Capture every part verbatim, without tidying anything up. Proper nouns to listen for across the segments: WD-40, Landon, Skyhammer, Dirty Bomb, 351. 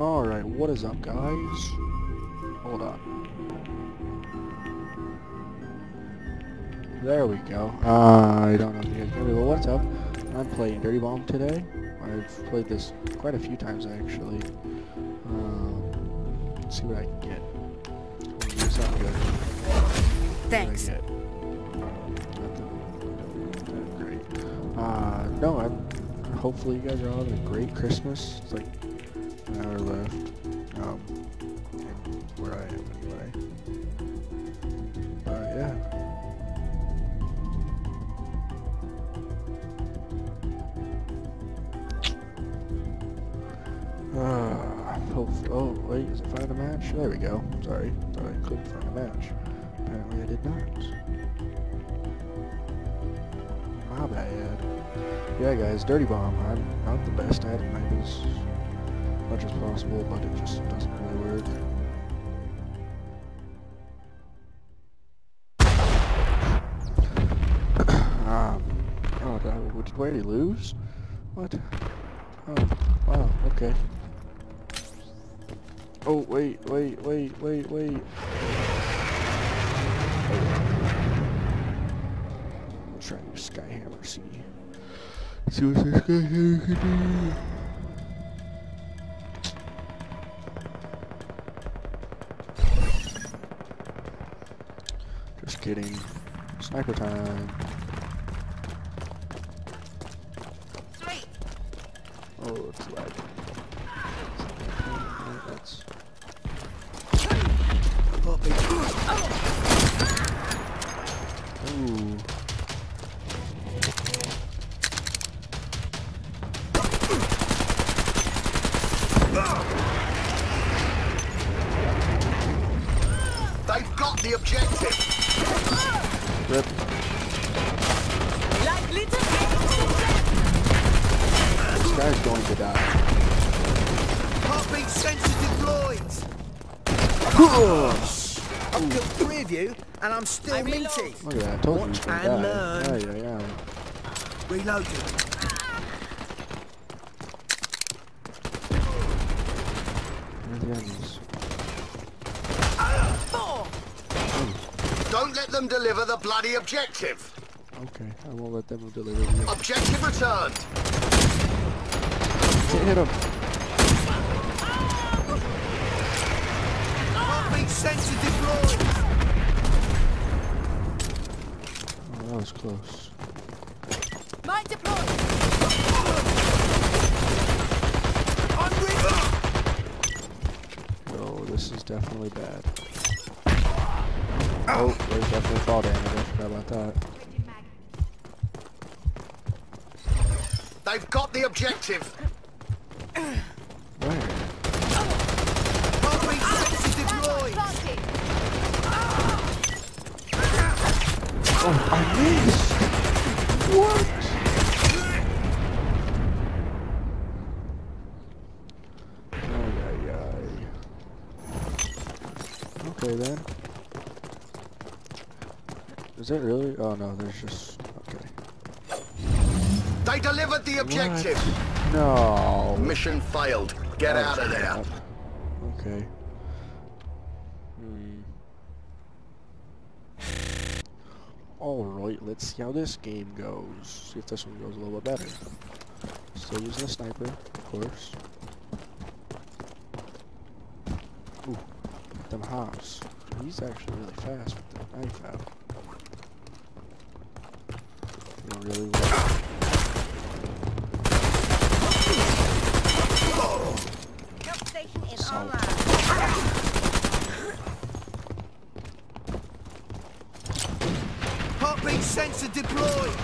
Alright, what is up, guys? Hold on. There we go. Uh, I don't know if you guys can hear me, but what's up? I'm playing Dirty Bomb today. I've played this quite a few times, actually. Um, let's see what I can get. It's not good. Thanks. What did I get? Uh, no, I'm, hopefully you guys are all having a great Christmas. It's like an hour left, um, where I am anyway. But yeah. Uh, hopefully, oh wait, is it find a match? There we go. Sorry, thought I couldn't find a match. Apparently I did not. My bad. Yeah, guys, Dirty Bomb. I'm not the best at it. I do as much as possible, but it just doesn't really work. um, oh, did I, did I already lose? What? Oh, wow, okay. Oh, wait, wait, wait, wait, wait. Trying to Skyhammer, see. See what this Skyhammer can do. Just kidding. Sniper time. Sweet. Oh, it's lagging. That's. Ooh. They've got the objective. Rip. Like little this guy's going to die. Heartbeat sensor deployed. I've killed three of you, and I'm still I'm minty. Look at that! I told Watch you and die. learn. Oh, yeah, yeah. Reloaded. Don't let them deliver the bloody objective. Okay, I won't let them deliver the objective. Returned. Hit him. Heartbeat sensor deployed. Oh, that was close. Mine deployed. Oh, this is definitely bad. Oh, there's definitely fall damage. I forgot about that. They've got the objective. Where? Oh, I missed. What? Ay, ay, ay. Okay then. Is it really? Oh no, there's just... okay. They delivered the objective! What? No! Mission failed. Get oh, out of there! Up. Okay. Hmm. Alright, let's see how this game goes. See if this one goes a little bit better. Still using a sniper, of course. Ooh. Them hops. He's actually really fast with the knife out. Really well. Oh. Station is online. Heartbeat sensor deployed.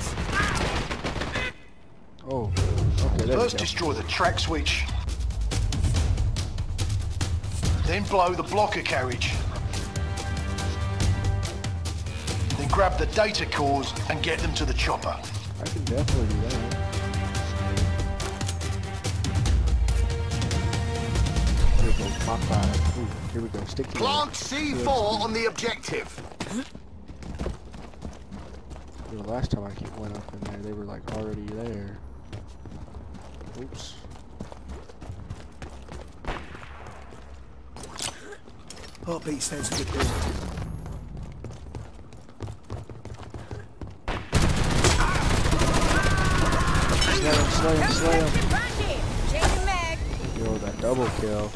Oh, okay. First destroy the track switch, then blow the blocker carriage. Grab the data cores and get them to the chopper. I can definitely do that. Ooh, here we go. Stick to Plant C four on the objective. The last time I went up in there, they were like already there. Oops. Heartbeat stands to the ground. Slay him, slay him. Yo, that double kill.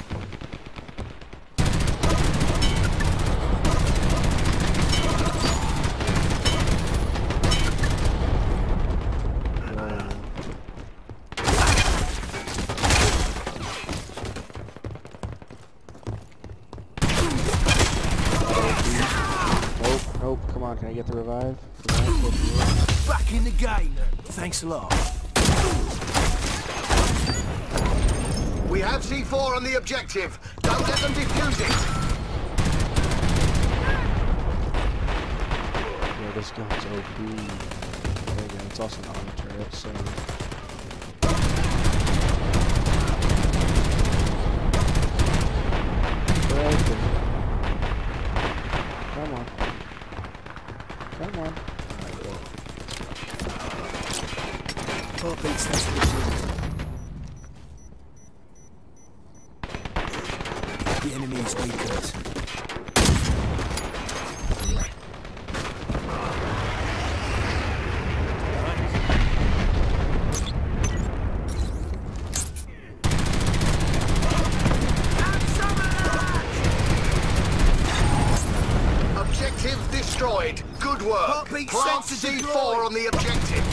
Nope, nope, come on, can I get the revive? revive? Back in the game. Thanks a lot. We have C four on the objective. Don't let them defuse it. Yeah, this gun's O P. There you go. It's also not on the turret, so. Come on. Come on. All right, well. The enemy is weakened. Objective destroyed. Good work. Plant C four on the objective.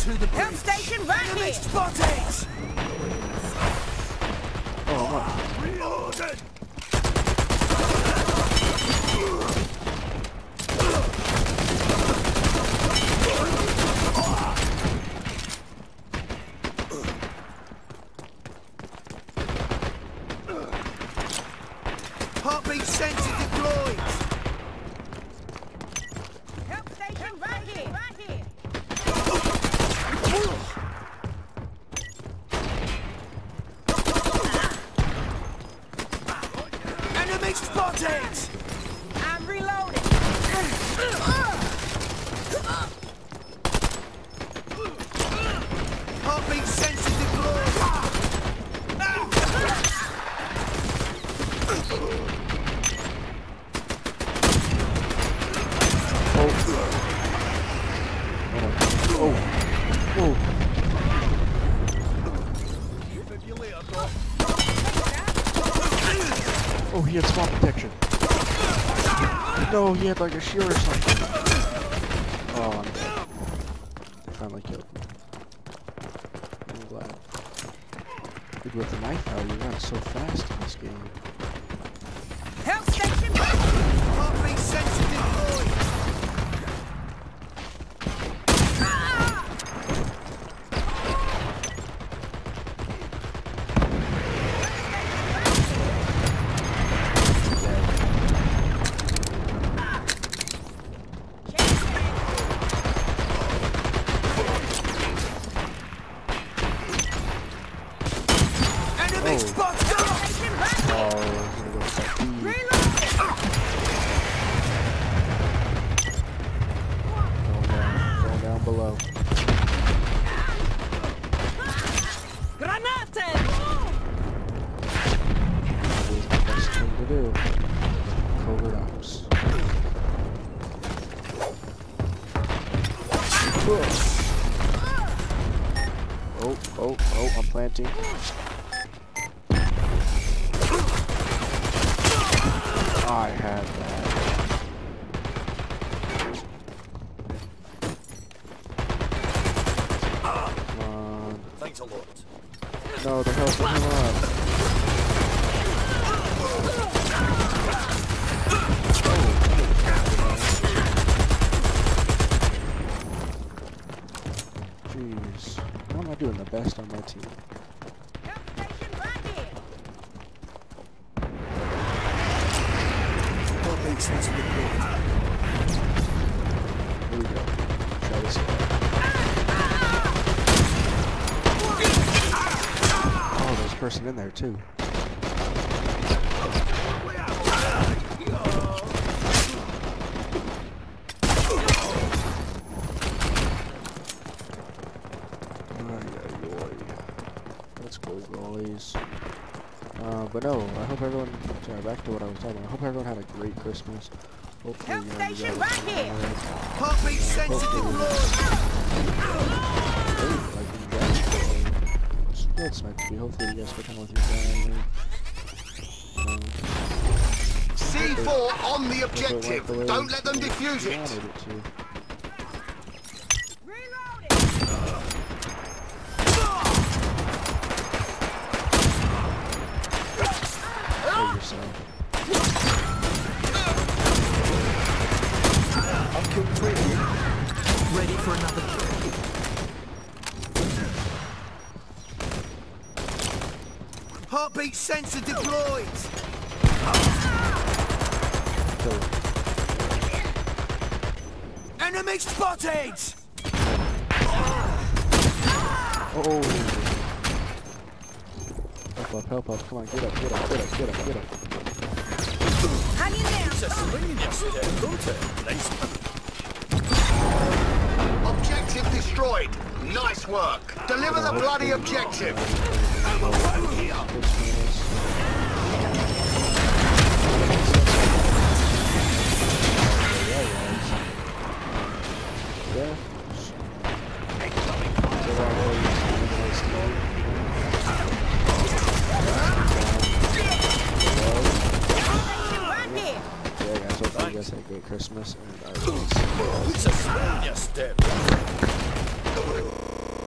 To the help station back here! Spotted! Oh, reloaded! Heartbeat sensor deployed! Help station back here! Right here! Spotted! I'm reloading! Heartbeat sensor deployed! Oh! Oh! You think you live, bro? Oh, he had spawn protection. No, he had like a shield or something. Oh, I finally killed him. I'm glad. Dude, with the knife out, you run so fast in this game. Help station! Heartbeat sensor below. Granate! That is the best thing to do. Covert ops. Oh, oh, oh, I'm planting. I had that. No, they're helping him up. Jeez, how am I doing the best on my team? What makes sense of the game? Here we go. Shall we see? Person in there too. Uh, but no, I hope everyone, sorry, back to what I was talking about. I hope everyone had a great Christmas. Hopefully, you know, station right here. Can't be sensitive, Lord. That's meant to be. Hopefully, you guys can come with your family. Um, C four on the objective. Like the Don't let them diffuse it. it Ready for another kill. Heartbeat sensor deployed. Oh. Enemy spotted. Oh. Help up, help up. Come on, get up, get up, get up, get up, get up. Hang in there. Oh. Objective destroyed. Nice work. Deliver the bloody objective. Overflow here. Yeah.